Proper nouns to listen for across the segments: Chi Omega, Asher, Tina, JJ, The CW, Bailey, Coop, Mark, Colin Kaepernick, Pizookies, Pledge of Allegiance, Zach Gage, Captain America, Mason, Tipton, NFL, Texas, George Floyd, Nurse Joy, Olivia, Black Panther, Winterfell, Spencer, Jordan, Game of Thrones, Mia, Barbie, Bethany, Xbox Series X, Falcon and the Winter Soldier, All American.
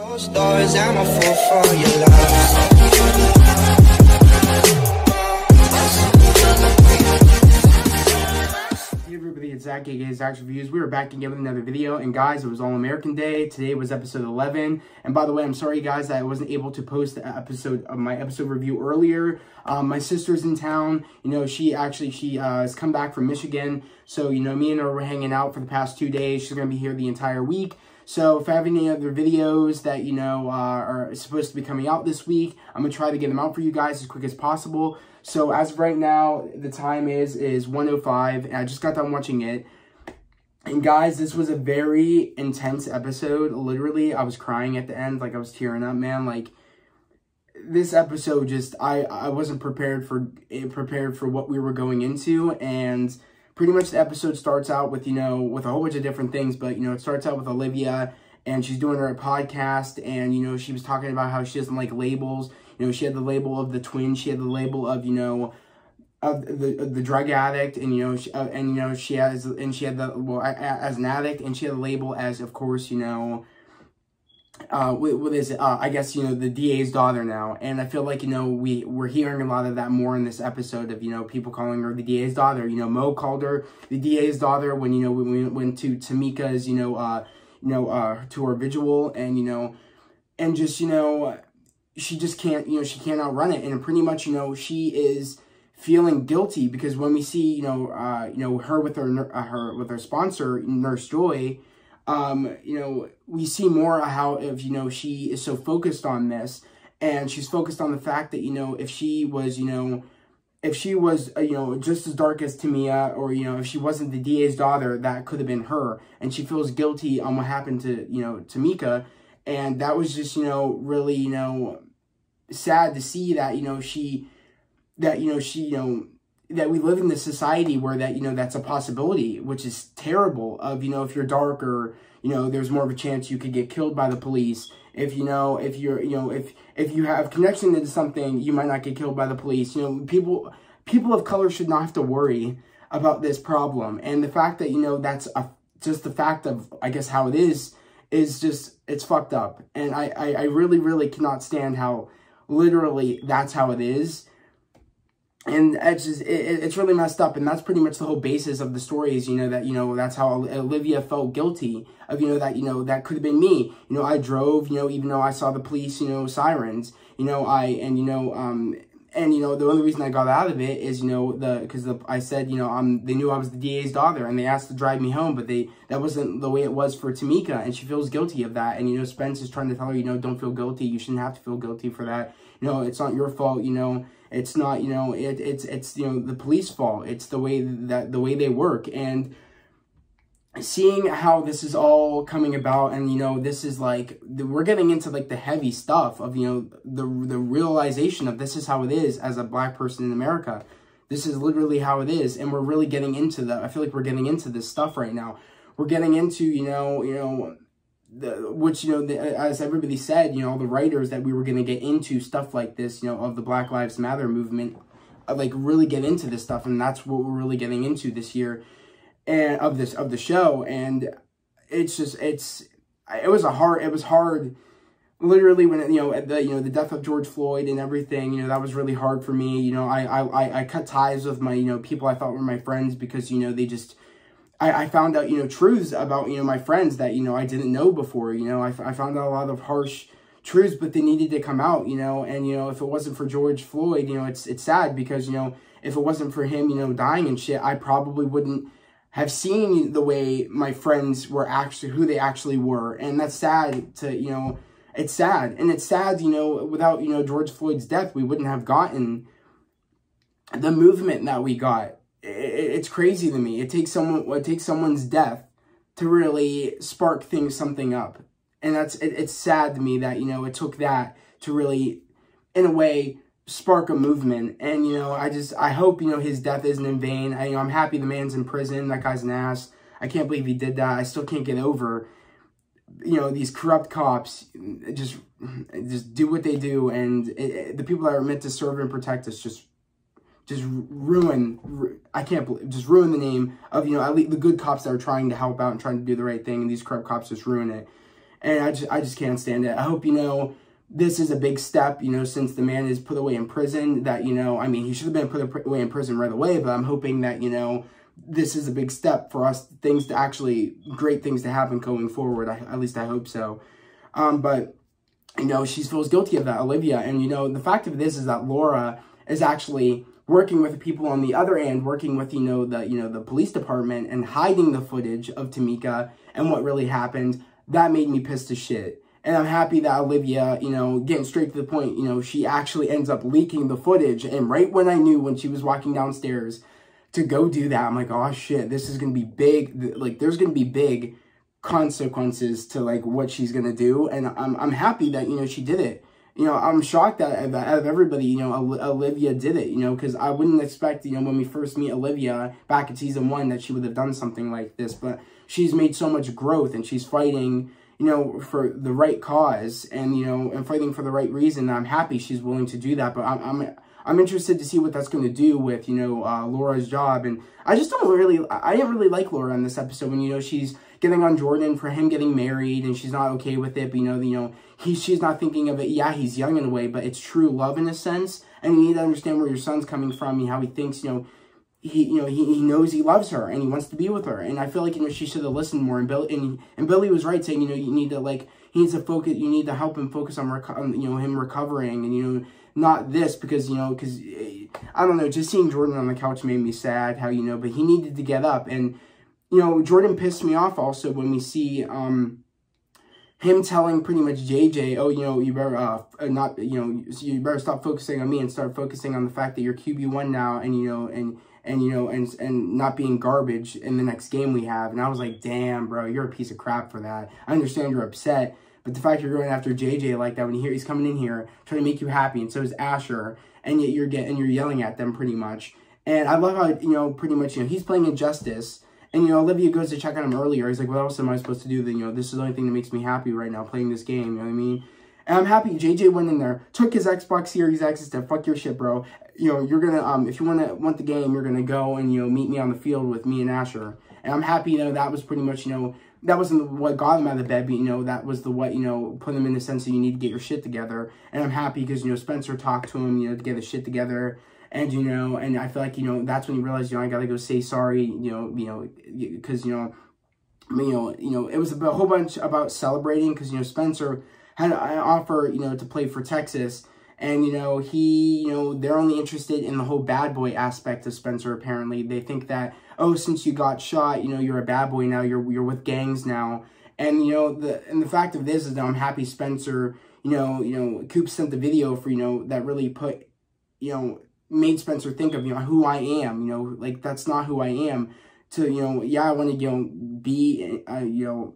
Hey everybody, it's Zach Gage, Zach's Reviews. We are back again with another video, and guys, it was All American Day. Today was episode 11, and by the way, I'm sorry guys that I wasn't able to post the episode of my episode review earlier. My sister's in town, you know, she has come back from Michigan, so you know, me and her were hanging out for the past 2 days. She's gonna be here the entire week. So if I have any other videos that, you know, are supposed to be coming out this week, I'm going to try to get them out for you guys as quick as possible. So as of right now, the time is 1:05, and I just got done watching it. And guys, this was a very intense episode. Literally, I was crying at the end. Like, I was tearing up, man. Like, this episode just, I wasn't prepared for what we were going into, and pretty much the episode starts out with, you know, with a whole bunch of different things, but, you know, it starts out with Olivia, and she's doing her podcast, and, you know, she was talking about how she doesn't like labels. You know, she had the label of the twin, she had the label of, you know, of the drug addict, and, you know, as an addict, and she had the label as, of course, you know, I guess, you know, the DA's daughter now. And I feel like, you know, we're hearing a lot of that more in this episode of, you know, people calling her the DA's daughter. You know, Mo called her the DA's daughter when, you know, when we went to Tamika's, to her vigil, and, you know, and just, you know, she just can't, you know, she can't outrun it. And pretty much, you know, she is feeling guilty because when we see, you know, her with her sponsor, Nurse Joy, you know, we see more how, if, you know, she is so focused on this, and she's focused on the fact that, you know, if she was, you know, if she was, you know, just as dark as Tamia, or, you know, if she wasn't the DA's daughter, that could have been her, and she feels guilty on what happened to, you know, Tamika, and that was just, you know, really, you know, sad to see that, you know, that we live in this society where that, you know, that's a possibility, which is terrible of, you know, if you're darker, you know, there's more of a chance you could get killed by the police. If, you know, if you're, you know, if you have connection into something, you might not get killed by the police. You know, people of color should not have to worry about this problem. And the fact that, you know, that's just the fact of, I guess, how it is just, it's fucked up. And I really, really cannot stand how literally that's how it is. And it's just, it's really messed up, and that's pretty much the whole basis of the story is, you know, that, you know, that's how Olivia felt guilty of, you know, that could have been me. You know, I drove, you know, even though I saw the police, you know, sirens, you know, and, you know, the only reason I got out of it is, you know, I said, you know, they knew I was the DA's daughter, and they asked to drive me home, but that wasn't the way it was for Tamika, and she feels guilty of that, and, you know, Spence is trying to tell her, you know, don't feel guilty, you shouldn't have to feel guilty for that, you know, it's not your fault, you know, it's not, you know, it's, you know, the police fault, it's the way they work, and seeing how this is all coming about, and, you know, this is, like, we're getting into, like, the heavy stuff of, you know, the realization of this is how it is as a black person in America. This is literally how it is, and we're really getting into that. I feel like we're getting into this stuff right now. We're getting into, as everybody said, you know, all the writers that we were going to get into stuff like this, you know, of the Black Lives Matter movement, like, really get into this stuff, and that's what we're really getting into this year. And of the show, and it's just, it was hard, literally, when, you know, the death of George Floyd and everything, you know, that was really hard for me. You know, I cut ties with my, you know, people I thought were my friends because, you know, they just, I found out, you know, truths about, you know, my friends that, you know, I didn't know before. You know, I found out a lot of harsh truths, but they needed to come out, you know, and, you know, if it wasn't for George Floyd, you know, it's sad because, you know, if it wasn't for him, you know, dying and shit, I probably wouldn't have seen the way my friends were actually, who they actually were. And that's sad to, you know, it's sad. And it's sad, you know, without, you know, George Floyd's death, we wouldn't have gotten the movement that we got. It's crazy to me. It takes someone's death to really spark something up. And that's, it's sad to me that, you know, it took that to really, in a way, spark a movement. And, you know, I hope, you know, his death isn't in vain. You know, I'm happy the man's in prison. That guy's an ass. I can't believe he did that. I still can't get over, you know, these corrupt cops just do what they do, and the people that are meant to serve and protect us just ruin, I can't believe, just ruin the name of, you know, at least the good cops that are trying to help out and trying to do the right thing, and these corrupt cops just ruin it. And I just can't stand it. I hope, you know, this is a big step, you know, since the man is put away in prison that, you know, I mean, he should have been put away in prison right away, but I'm hoping that, you know, this is a big step for us, things to actually, great things to happen going forward. At least I hope so. But, you know, she feels guilty of that, Olivia. And, you know, the fact of this is that Laura is actually working with the people on the other end, working with, the police department and hiding the footage of Tamika and what really happened. That made me pissed as shit. And I'm happy that Olivia, you know, getting straight to the point, you know, she actually ends up leaking the footage. And right when I knew when she was walking downstairs to go do that, I'm like, oh shit, this is going to be big. Like, there's going to be big consequences to, like, what she's going to do. And I'm happy that, you know, she did it. You know, I'm shocked that out of everybody, you know, Olivia did it, you know, because I wouldn't expect, you know, when we first meet Olivia back in season 1 that she would have done something like this. But she's made so much growth and she's fighting, you know, for the right cause and, you know, and fighting for the right reason. I'm happy she's willing to do that. But I'm interested to see what that's going to do with, you know, Laura's job. And I just don't really, I didn't really like Laura in this episode when, you know, she's getting on Jordan for him getting married and she's not okay with it. But, you know, she's not thinking of it. Yeah, he's young in a way, but it's true love in a sense. And you need to understand where your son's coming from and how he thinks, you know, he knows he loves her and he wants to be with her. And I feel like, you know, she should have listened more. And Billy was right saying, you know, you need to, like, he needs to focus, you need to help him focus on you know, him recovering and, you know, not this because, you know, because, I don't know, just seeing Jordan on the couch made me sad how, you know, but he needed to get up. And, you know, Jordan pissed me off also when we see, him telling pretty much JJ, oh, you know, you better not, you know, you better stop focusing on me and start focusing on the fact that you're QB1 now, and you know, and not being garbage in the next game we have. And I was like, damn, bro, you're a piece of crap for that. I understand you're upset, but the fact you're going after JJ like that when you hear he's coming in here trying to make you happy, and so is Asher, and yet you're yelling at them pretty much. And I love how, you know, pretty much, you know, he's playing injustice. And, you know, Olivia goes to check on him earlier. He's like, what else am I supposed to do? Then, you know, this is the only thing that makes me happy right now, playing this game, you know what I mean? And I'm happy JJ went in there, took his Xbox Series X and said, fuck your shit, bro. You know, you're gonna, if you want the game, you're gonna go and, you know, meet me on the field with me and Asher. And I'm happy, you know, that was pretty much, you know, that wasn't what got him out of bed, but, you know, that was the what, you know, put him in the sense that you need to get your shit together. And I'm happy because, you know, Spencer talked to him, you know, to get his shit together. And, you know, and I feel like, you know, that's when you realize, you know, I gotta go say sorry, you know, because, you know, it was a whole bunch about celebrating because, you know, Spencer had an offer, you know, to play for Texas. And, you know, he, you know, they're only interested in the whole bad boy aspect of Spencer, apparently. They think that, oh, since you got shot, you know, you're a bad boy now, you're with gangs now. And, you know, the fact of this is that I'm happy Spencer, you know, Coop sent the video for, you know, that really put, you know, made Spencer think of, you know, who I am, you know, like, that's not who I am, to, you know, yeah, I want to, you know, be, you know,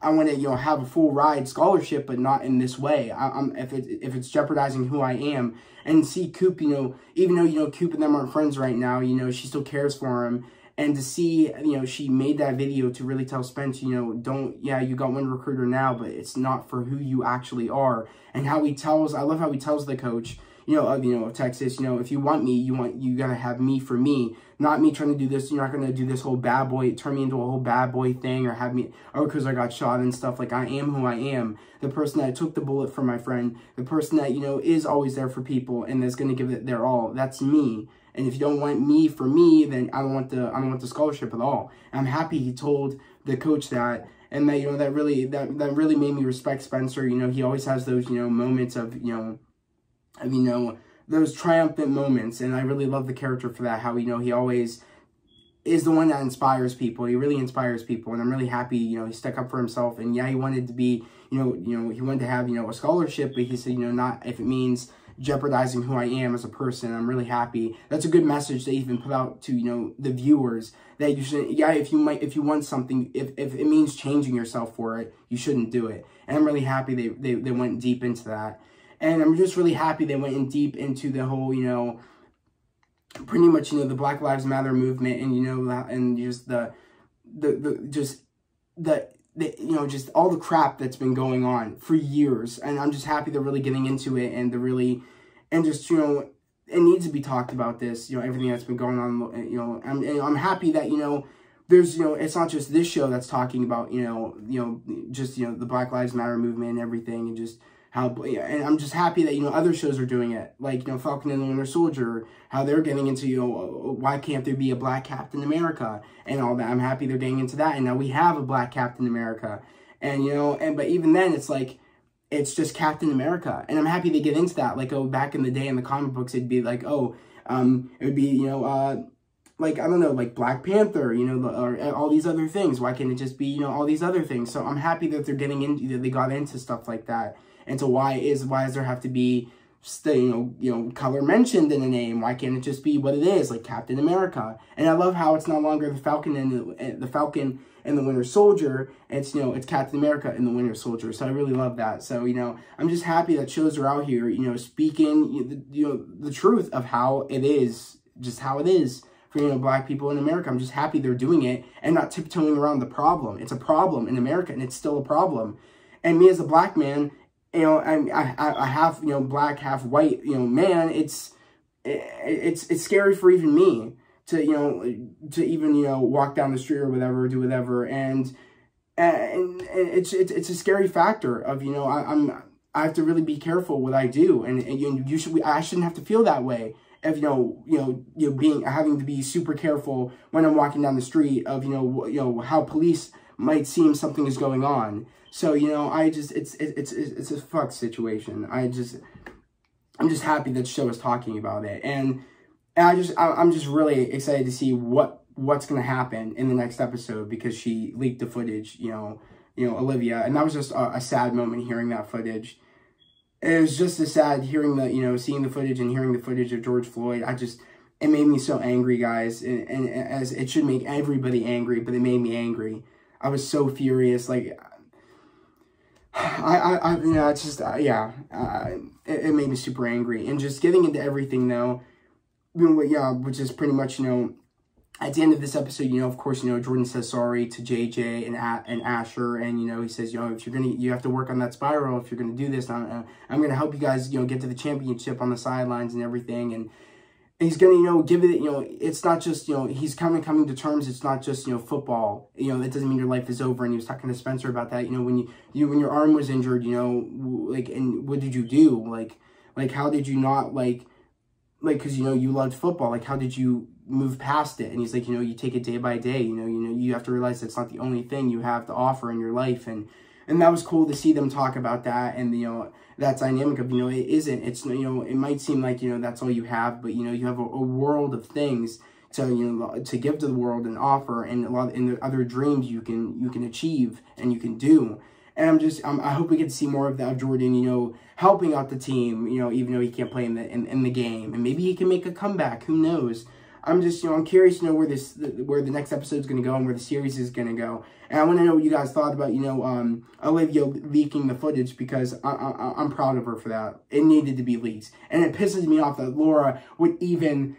I want to, you know, have a full ride scholarship, but not in this way. If it's jeopardizing who I am. And see Coop, you know, even though, you know, Coop and them aren't friends right now, you know, she still cares for him. And to see, you know, she made that video to really tell Spencer, you know, don't, yeah, you got one recruiter now, but it's not for who you actually are. And how he tells, I love how he tells the coach, you know, of Texas, you know, if you want me, you gotta have me for me, not me trying to do this. You're not gonna do this whole bad boy, turn me into a whole bad boy thing, or have me, oh, because I got shot and stuff. Like, I am who I am, the person that took the bullet for my friend, the person that, you know, is always there for people and that's gonna give it their all. That's me. And if you don't want me for me, then I don't want the scholarship at all. And I'm happy he told the coach that. And that, you know, that really made me respect Spencer. You know, he always has those, you know, moments of, you know, those triumphant moments, and I really love the character for that, how, you know, he always is the one that inspires people. He really inspires people, and I'm really happy, you know, he stuck up for himself. And yeah, he wanted to be, you know, he wanted to have, you know, a scholarship, but he said, you know, not if it means jeopardizing who I am as a person. I'm really happy. That's a good message they even put out to, you know, the viewers, that you should, yeah, if you want something, if it means changing yourself for it, you shouldn't do it. And I'm really happy they went deep into that. And I'm just really happy they went in deep into the whole, you know, pretty much, you know, the Black Lives Matter movement, and, you know, and just just all the crap that's been going on for years. And I'm just happy they're really getting into it, and just, you know, it needs to be talked about, this, you know, everything that's been going on, you know, and I'm happy that, you know, there's, you know, it's not just this show that's talking about, you know, the Black Lives Matter movement and everything, and just how, and I'm just happy that, you know, other shows are doing it, like, you know, Falcon and the Winter Soldier, how they're getting into, you know, why can't there be a Black Captain America and all that. I'm happy they're getting into that, and now we have a Black Captain America, and, you know, and, but even then, it's like, it's just Captain America, and I'm happy they get into that. Like, oh, back in the day in the comic books, it'd be like, oh, it would be, you know, like, I don't know, like Black Panther, you know, or all these other things. Why can't it just be, you know, all these other things? So I'm happy that they're getting into, that they got into stuff like that. And so why does there have to be, you know, color mentioned in a name? Why can't it just be what it is, like Captain America? And I love how it's no longer the Falcon and the Falcon and the Winter Soldier. It's, you know, it's Captain America and the Winter Soldier. So I really love that. So, you know, I'm just happy that shows are out here, you know, speaking, you know, the truth of how it is, just how it is for, you know, Black people in America. I'm just happy they're doing it and not tiptoeing around the problem. It's a problem in America, and it's still a problem. And me as a Black man, you know, I half, you know, Black, half white, you know, man, it's scary for even me to, you know, to even, you know, walk down the street or whatever, do whatever. And it's a scary factor of, you know, I have to really be careful what I do. And I shouldn't have to feel that way of, you know, having to be super careful when I'm walking down the street of, you know, how police might seem something is going on. So, you know, I just, it's a fuck situation. I'm just happy that the show is talking about it. And I'm just really excited to see what's going to happen in the next episode, because she leaked the footage, you know, Olivia. And that was just a sad moment hearing that footage. It was just as sad hearing the, you know, seeing the footage and hearing the footage of George Floyd. It made me so angry, guys. And as it should make everybody angry, but it made me angry. I was so furious. Like, I you know, it's just, yeah, it made me super angry. And just getting into everything, though, yeah, which is pretty much, you know, at the end of this episode, you know, of course, you know, Jordan says sorry to JJ and Asher, and, you know, he says, you know, if you're gonna, you have to work on that spiral if you're gonna do this. I'm gonna help you guys, you know, get to the championship on the sidelines and everything, and he's gonna, you know, give it, you know, it's not just, you know, he's coming to terms. It's not just, you know, football. You know, it doesn't mean your life is over. And he was talking to Spencer about that. You know, when your arm was injured, you know, like, and what did you do? Like how did you not like, cause, you know, you loved football. Like, how did you move past it? And he's like, you know, you take it day by day. You know, you have to realize that's not the only thing you have to offer in your life. And that was cool to see them talk about that, and, you know, that dynamic of, you know, it isn't, it's, you know, it might seem like, you know, that's all you have, but, you know, you have a world of things to, you know, to give to the world and offer, and a lot, and the other dreams you can achieve and you can do. And I hope we get to see more of that, of Jordan, you know, helping out the team, you know, even though he can't play in the game, and maybe he can make a comeback, who knows. I'm just, you know, I'm curious to know where the next episode is going to go and where the series is going to go. And I want to know what you guys thought about, you know, Olivia leaking the footage, because I'm proud of her for that. It needed to be leaked. And it pisses me off that Laura would even,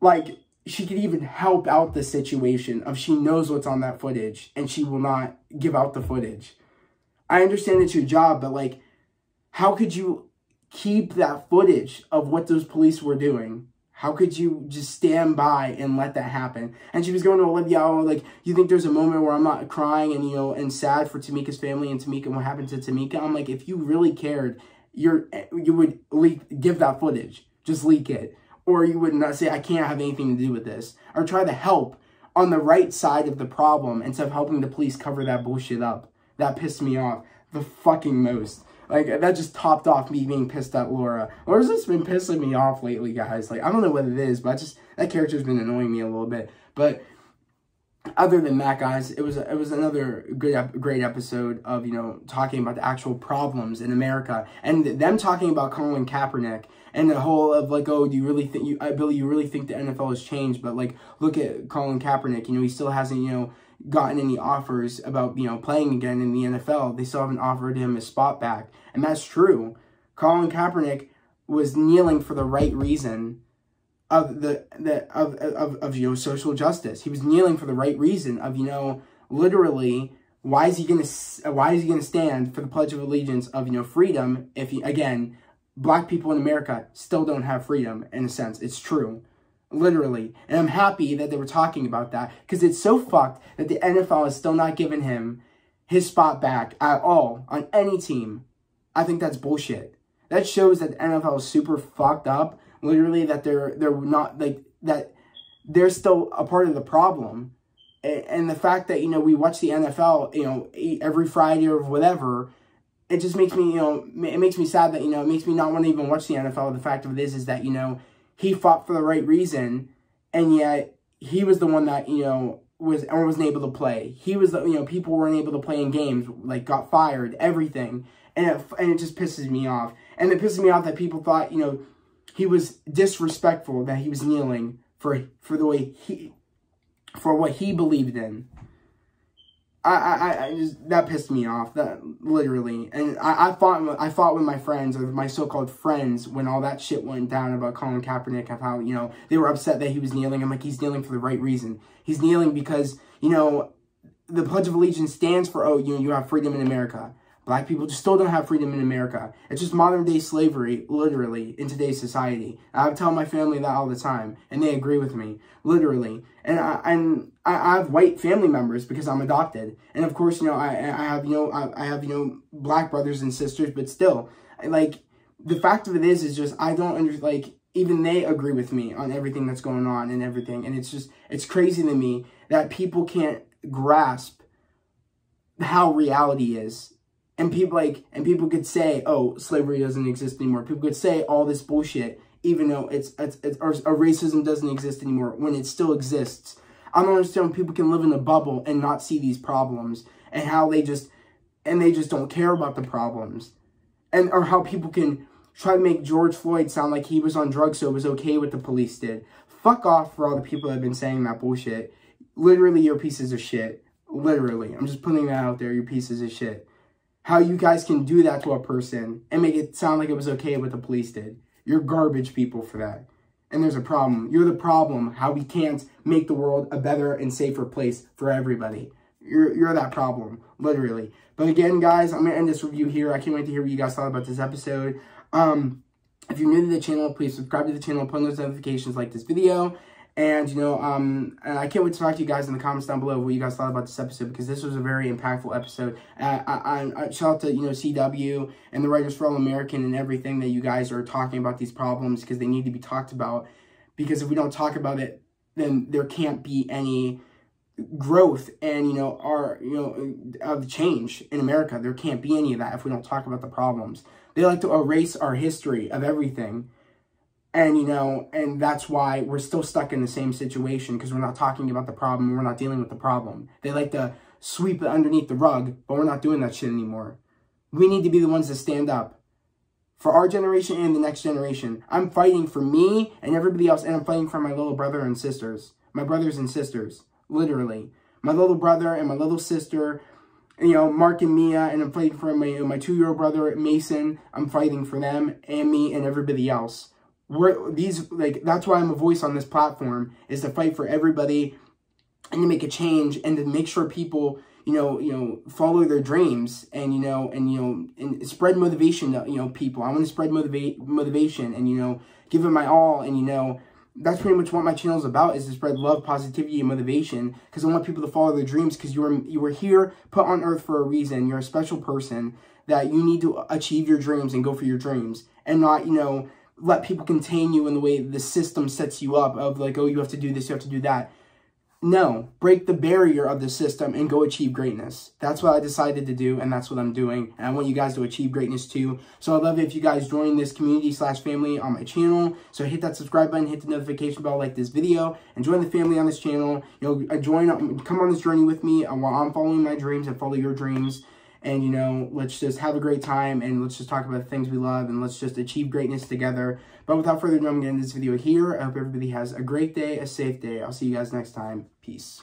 like, she could even help out the situation of, she knows what's on that footage and she will not give out the footage. I understand it's your job, but, like, how could you keep that footage of what those police were doing? How could you just stand by and let that happen? And she was going to Olivia, oh, like, you think there's a moment where I'm not crying and, you know, and sad for Tamika's family and Tamika and what happened to Tamika? I'm like, if you really cared, you would give that footage. Just leak it. Or you would not say, I can't have anything to do with this. Or try to help on the right side of the problem instead of helping the police cover that bullshit up. That pissed me off the fucking most. Like, that just topped off me being pissed at Laura. Laura's just been pissing me off lately, guys. Like, I don't know what it is, but that character's been annoying me a little bit. But other than that, guys, it was another great episode of, you know, talking about the actual problems in America. And them talking about Colin Kaepernick and the whole of, like, oh, do you really think, Billy, you really think the NFL has changed? But, like, look at Colin Kaepernick. You know, he still hasn't, you know, gotten any offers about, you know, playing again in the NFL. They still haven't offered him his spot back. And that's true. Colin Kaepernick was kneeling for the right reason of you know, social justice. He was kneeling for the right reason of, you know, literally, why is he gonna stand for the Pledge of Allegiance of, you know, freedom if he, again, Black people in America still don't have freedom in a sense. It's true. literally. And I'm happy that they were talking about that, because it's so fucked that the NFL is still not giving him his spot back at all on any team. I think that's bullshit. That shows that the NFL is super fucked up, literally, that they're not, like, that they're still a part of the problem. And the fact that, you know, we watch the NFL, you know, every Friday or whatever, it just makes me, you know, it makes me sad that, you know, it makes me not want to even watch the NFL. The fact of it is that, you know, he fought for the right reason, and yet he was the one that, you know, wasn't able to play. He was, you know, people weren't able to play in games, like, got fired, everything. And it just pisses me off. And it pisses me off that people thought, you know, he was disrespectful, that he was kneeling for the way he... for what he believed in. I just, that pissed me off, that literally. And I fought with my friends, or my so-called friends, when all that shit went down about Colin Kaepernick, of how, you know, they were upset that he was kneeling. I'm like, he's kneeling for the right reason. He's kneeling because, you know, the Pledge of Allegiance stands for, oh, you know, you have freedom in America. Black people just still don't have freedom in America. It's just modern-day slavery, literally, in today's society. I tell my family that all the time, and they agree with me, literally. And I have white family members because I'm adopted, and of course, you know, I have black brothers and sisters, but still, like, the fact of it is just I don't understand. Like, even they agree with me on everything that's going on and everything, and it's just, it's crazy to me that people can't grasp how reality is. And people, like, and people could say, oh, slavery doesn't exist anymore. People could say all this bullshit, even though it's or racism doesn't exist anymore, when it still exists. I don't understand when people can live in a bubble and not see these problems, and how they just don't care about the problems, and or how people can try to make George Floyd sound like he was on drugs, so it was okay what the police did. Fuck off for all the people that have been saying that bullshit. Literally, you're pieces of shit. Literally, I'm just putting that out there. You're pieces of shit. How you guys can do that to a person and make it sound like it was okay what the police did. You're garbage people for that. And there's a problem. You're the problem, how we can't make the world a better and safer place for everybody. You're that problem, literally. But again, guys, I'm going to end this review here. I can't wait to hear what you guys thought about this episode. If you're new to the channel, please subscribe to the channel, put on those notifications, like this video. And, you know, I can't wait to talk to you guys in the comments down below what you guys thought about this episode, because this was a very impactful episode. I shout out to, you know, CW and the writers for All American and everything, that you guys are talking about these problems, because they need to be talked about, because if we don't talk about it, then there can't be any growth and, you know, of change in America. There can't be any of that if we don't talk about the problems. They like to erase our history of everything. And, you know, and that's why we're still stuck in the same situation, because we're not talking about the problem, and we're not dealing with the problem. They like to sweep it underneath the rug, but we're not doing that shit anymore. We need to be the ones that stand up for our generation and the next generation. I'm fighting for me and everybody else, and I'm fighting for my little brother and sisters. My brothers and sisters, literally. My little brother and my little sister, you know, Mark and Mia, and I'm fighting for my 2-year-old brother, Mason. I'm fighting for them and me and everybody else. That's why I'm a voice on this platform, is to fight for everybody and to make a change and to make sure people, you know, follow their dreams and spread motivation to, you know, people. I want to spread motivation and, you know, give it my all. And, you know, that's pretty much what my channel is about, is to spread love, positivity, and motivation, because I want people to follow their dreams, because you were here, put on earth for a reason. You're a special person that you need to achieve your dreams and go for your dreams, and not, you know, let people contain you in the way the system sets you up, of like, oh, you have to do this, you have to do that. No, break the barrier of the system and go achieve greatness. That's what I decided to do, and that's what I'm doing. And I want you guys to achieve greatness too. So I'd love it if you guys join this community/family on my channel. So hit that subscribe button, hit the notification bell, like this video, and join the family on this channel. You know, come on this journey with me while I'm following my dreams and follow your dreams. And, you know, let's just have a great time, and let's just talk about the things we love, and let's just achieve greatness together. But without further ado, I'm going to end this video here. I hope everybody has a great day, a safe day. I'll see you guys next time. Peace.